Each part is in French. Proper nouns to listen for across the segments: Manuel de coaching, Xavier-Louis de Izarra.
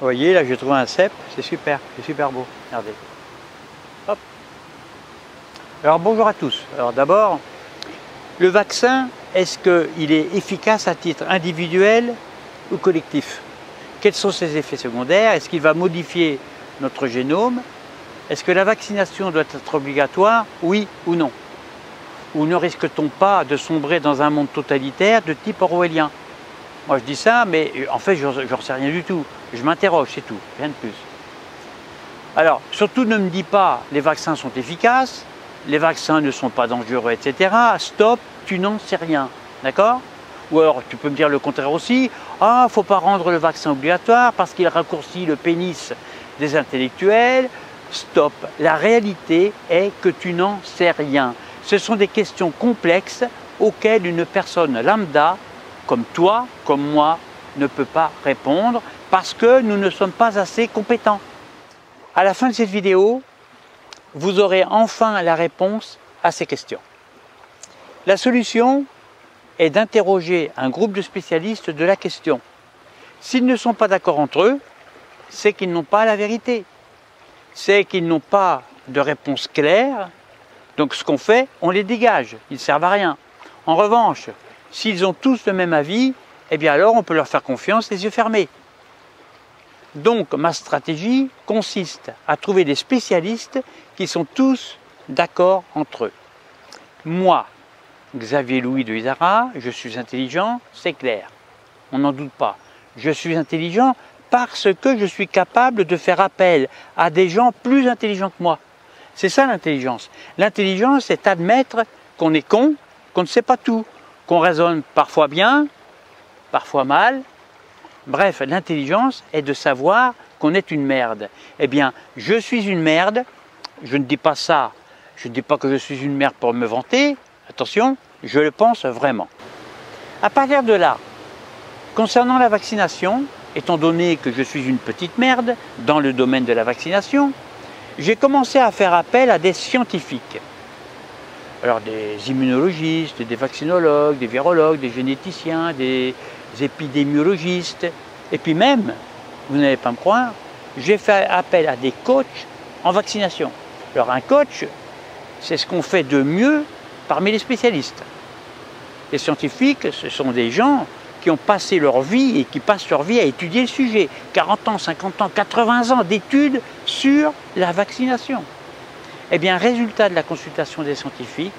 Vous voyez, là j'ai trouvé un cep, c'est super beau, regardez. Hop. Alors bonjour à tous. Alors d'abord, le vaccin, est-ce qu'il est efficace à titre individuel ou collectif? Quels sont ses effets secondaires? Est-ce qu'il va modifier notre génome? Est-ce que la vaccination doit être obligatoire? Oui ou non? Ou ne risque-t-on pas de sombrer dans un monde totalitaire de type orwellien? Moi je dis ça, mais en fait je n'en sais rien du tout. Je m'interroge, c'est tout, rien de plus. Alors, surtout ne me dis pas les vaccins sont efficaces, les vaccins ne sont pas dangereux, etc. Stop, tu n'en sais rien, d'accord? Ou alors tu peux me dire le contraire aussi, ah, faut pas rendre le vaccin obligatoire parce qu'il raccourcit le pénis des intellectuels. Stop, la réalité est que tu n'en sais rien. Ce sont des questions complexes auxquelles une personne lambda, comme toi, comme moi, ne peut pas répondre parce que nous ne sommes pas assez compétents. À la fin de cette vidéo, vous aurez enfin la réponse à ces questions. La solution est d'interroger un groupe de spécialistes de la question. S'ils ne sont pas d'accord entre eux, c'est qu'ils n'ont pas la vérité. C'est qu'ils n'ont pas de réponse claire, donc ce qu'on fait, on les dégage, ils ne servent à rien. En revanche, s'ils ont tous le même avis, eh bien alors on peut leur faire confiance les yeux fermés. Donc ma stratégie consiste à trouver des spécialistes qui sont tous d'accord entre eux. Moi, Xavier-Louis de Izarra, je suis intelligent, c'est clair, on n'en doute pas. Je suis intelligent parce que je suis capable de faire appel à des gens plus intelligents que moi. C'est ça l'intelligence. L'intelligence, c'est admettre qu'on est con, qu'on ne sait pas tout, qu'on raisonne parfois bien, parfois mal. Bref, l'intelligence est de savoir qu'on est une merde. Eh bien, je suis une merde, je ne dis pas ça, je ne dis pas que je suis une merde pour me vanter, attention, je le pense vraiment. À partir de là, concernant la vaccination, étant donné que je suis une petite merde dans le domaine de la vaccination, j'ai commencé à faire appel à des scientifiques. Alors des immunologistes, des vaccinologues, des virologues, des généticiens, des épidémiologistes. Et puis même, vous n'allez pas me croire, j'ai fait appel à des coachs en vaccination. Alors un coach, c'est ce qu'on fait de mieux parmi les spécialistes. Les scientifiques, ce sont des gens qui ont passé leur vie et qui passent leur vie à étudier le sujet. 40 ans, 50 ans, 80 ans d'études sur la vaccination. Eh bien, résultat de la consultation des scientifiques,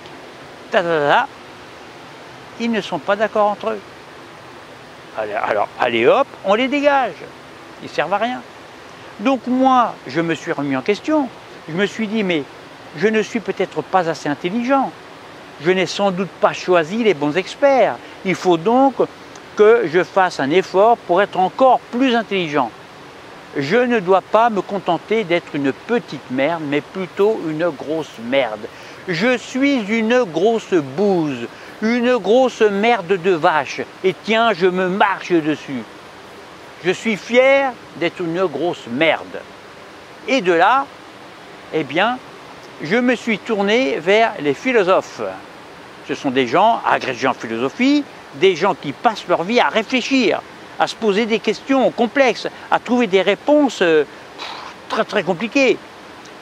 ils ne sont pas d'accord entre eux. Alors, allez hop, on les dégage. Ils ne servent à rien. Donc moi, je me suis remis en question. Je me suis dit, mais je ne suis peut-être pas assez intelligent. Je n'ai sans doute pas choisi les bons experts. Il faut donc que je fasse un effort pour être encore plus intelligent. Je ne dois pas me contenter d'être une petite merde, mais plutôt une grosse merde. Je suis une grosse bouse, une grosse merde de vache, et tiens, je me marche dessus. Je suis fier d'être une grosse merde. Et de là, eh bien, je me suis tourné vers les philosophes. Ce sont des gens agrégés en philosophie, des gens qui passent leur vie à réfléchir, à se poser des questions complexes, à trouver des réponses très très compliquées.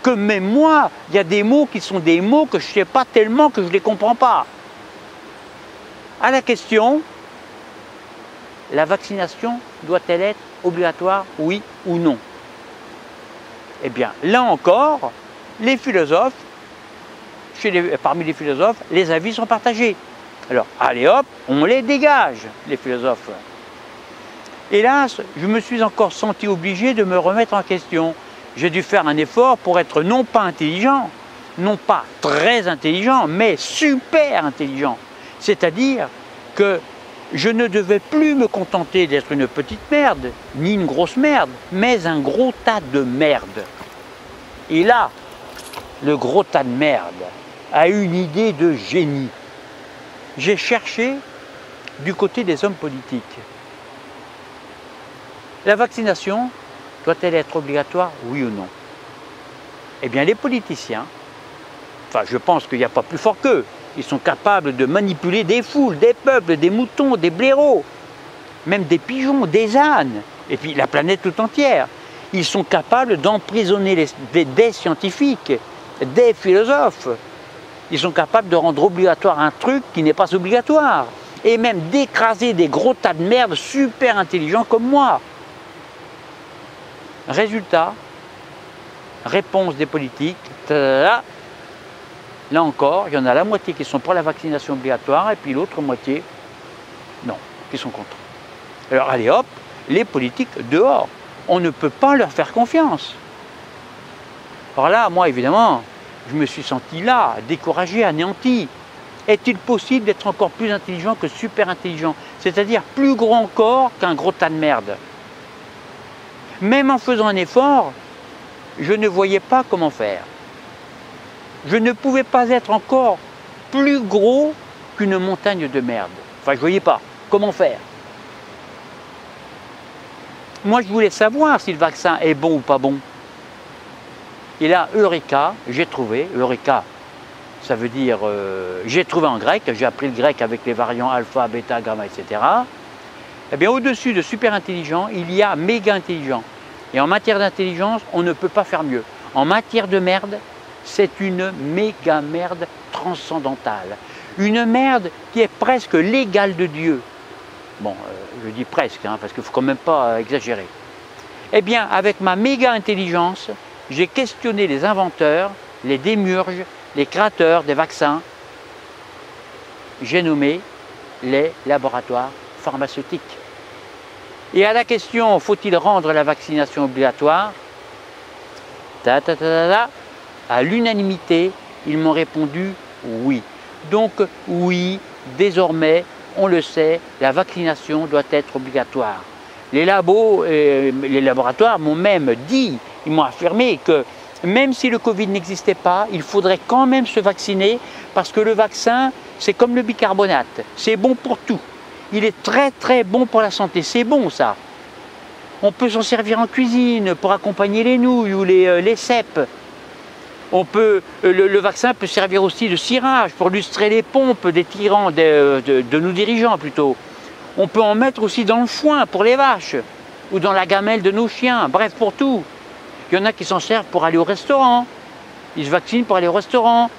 Que même moi, il y a des mots qui sont des mots que je ne sais pas tellement que je ne les comprends pas. À la question, la vaccination doit-elle être obligatoire, oui ou non? Eh bien, là encore, les philosophes, parmi les philosophes, les avis sont partagés. Alors, allez hop, on les dégage, les philosophes. Hélas, je me suis encore senti obligé de me remettre en question. J'ai dû faire un effort pour être non pas intelligent, non pas très intelligent, mais super intelligent. C'est-à-dire que je ne devais plus me contenter d'être une petite merde, ni une grosse merde, mais un gros tas de merde. Et là, le gros tas de merde a eu une idée de génie. J'ai cherché du côté des hommes politiques. La vaccination doit-elle être obligatoire, oui ou non? Eh bien les politiciens, enfin je pense qu'il n'y a pas plus fort qu'eux, ils sont capables de manipuler des foules, des peuples, des moutons, des blaireaux, même des pigeons, des ânes. et puis la planète tout entière. Ils sont capables d'emprisonner des scientifiques, des philosophes. Ils sont capables de rendre obligatoire un truc qui n'est pas obligatoire. Et même d'écraser des gros tas de merde super intelligents comme moi. Résultat, réponse des politiques, là encore, il y en a la moitié qui sont pour la vaccination obligatoire et puis l'autre moitié, non, qui sont contre. Alors allez hop, les politiques dehors, on ne peut pas leur faire confiance. Alors là, moi évidemment, je me suis senti là, découragé, anéanti. Est-il possible d'être encore plus intelligent que super intelligent? C'est-à-dire plus gros encore qu'un gros tas de merde. Même en faisant un effort, je ne voyais pas comment faire. Je ne pouvais pas être encore plus gros qu'une montagne de merde. Enfin, je ne voyais pas comment faire. Moi, je voulais savoir si le vaccin est bon ou pas bon. Et là, Eureka, j'ai trouvé, Eureka, ça veut dire, j'ai trouvé en grec, j'ai appris le grec avec les variants alpha, bêta, gamma, etc. Eh bien, au-dessus de super intelligent, il y a méga intelligent. Et en matière d'intelligence, on ne peut pas faire mieux. En matière de merde, c'est une méga merde transcendantale. Une merde qui est presque l'égale de Dieu. Bon, je dis presque, hein, parce qu'il ne faut quand même pas exagérer. Eh bien, avec ma méga intelligence, j'ai questionné les inventeurs, les démiurges, les créateurs des vaccins. J'ai nommé les laboratoires pharmaceutiques. Et à la question, faut-il rendre la vaccination obligatoire? À l'unanimité, ils m'ont répondu oui. Donc oui, désormais, on le sait, la vaccination doit être obligatoire. Les labos et les laboratoires m'ont même dit, ils m'ont affirmé que même si le Covid n'existait pas, il faudrait quand même se vacciner parce que le vaccin, c'est comme le bicarbonate, c'est bon pour tout. Il est très très bon pour la santé, c'est bon ça. On peut s'en servir en cuisine pour accompagner les nouilles ou les cèpes. On peut, le vaccin peut servir aussi de cirage pour lustrer les pompes des tyrans, de nos dirigeants plutôt. On peut en mettre aussi dans le foin pour les vaches ou dans la gamelle de nos chiens, bref pour tout. Il y en a qui s'en servent pour aller au restaurant, ils se vaccinent pour aller au restaurant,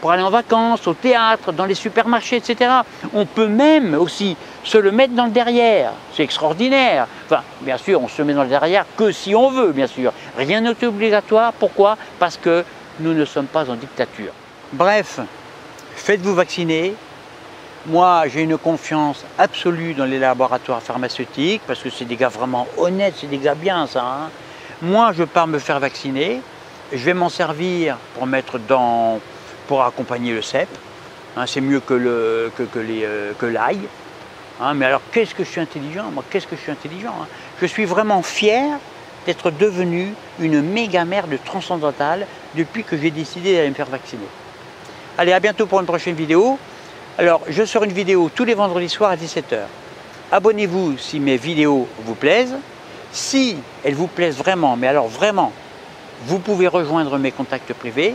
pour aller en vacances, au théâtre, dans les supermarchés, etc. On peut même aussi se le mettre dans le derrière, c'est extraordinaire. Enfin, bien sûr, on se met dans le derrière que si on veut, bien sûr. Rien n'est obligatoire, pourquoi? Parce que nous ne sommes pas en dictature. Bref, faites-vous vacciner. Moi, j'ai une confiance absolue dans les laboratoires pharmaceutiques, parce que c'est des gars vraiment honnêtes, c'est des gars bien, ça. Hein. Moi, je pars me faire vacciner, je vais m'en servir pour mettre dans... pour accompagner le cèpe, hein, c'est mieux que l'ail. Hein, mais alors, qu'est-ce que je suis intelligent, moi, qu'est-ce que je suis intelligent, hein. Je suis vraiment fier d'être devenu une méga merde transcendantale depuis que j'ai décidé d'aller me faire vacciner. Allez, à bientôt pour une prochaine vidéo. Alors, je sors une vidéo tous les vendredis soirs à 17 h. Abonnez-vous si mes vidéos vous plaisent. Si elles vous plaisent vraiment, mais alors vraiment, vous pouvez rejoindre mes contacts privés.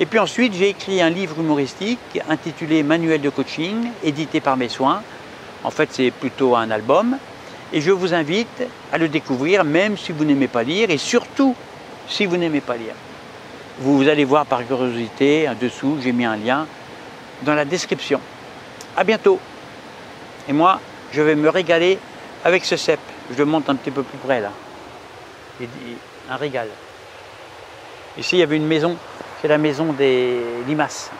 Et puis ensuite, j'ai écrit un livre humoristique intitulé « Manuel de coaching », édité par mes soins. En fait, c'est plutôt un album. Et je vous invite à le découvrir, même si vous n'aimez pas lire, et surtout si vous n'aimez pas lire. Vous allez voir par curiosité, en dessous, j'ai mis un lien dans la description. À bientôt. Et moi, je vais me régaler avec ce cèpe. Je le monte un petit peu plus près, là. Un régal. Ici, il y avait une maison. C'est la maison des limaces.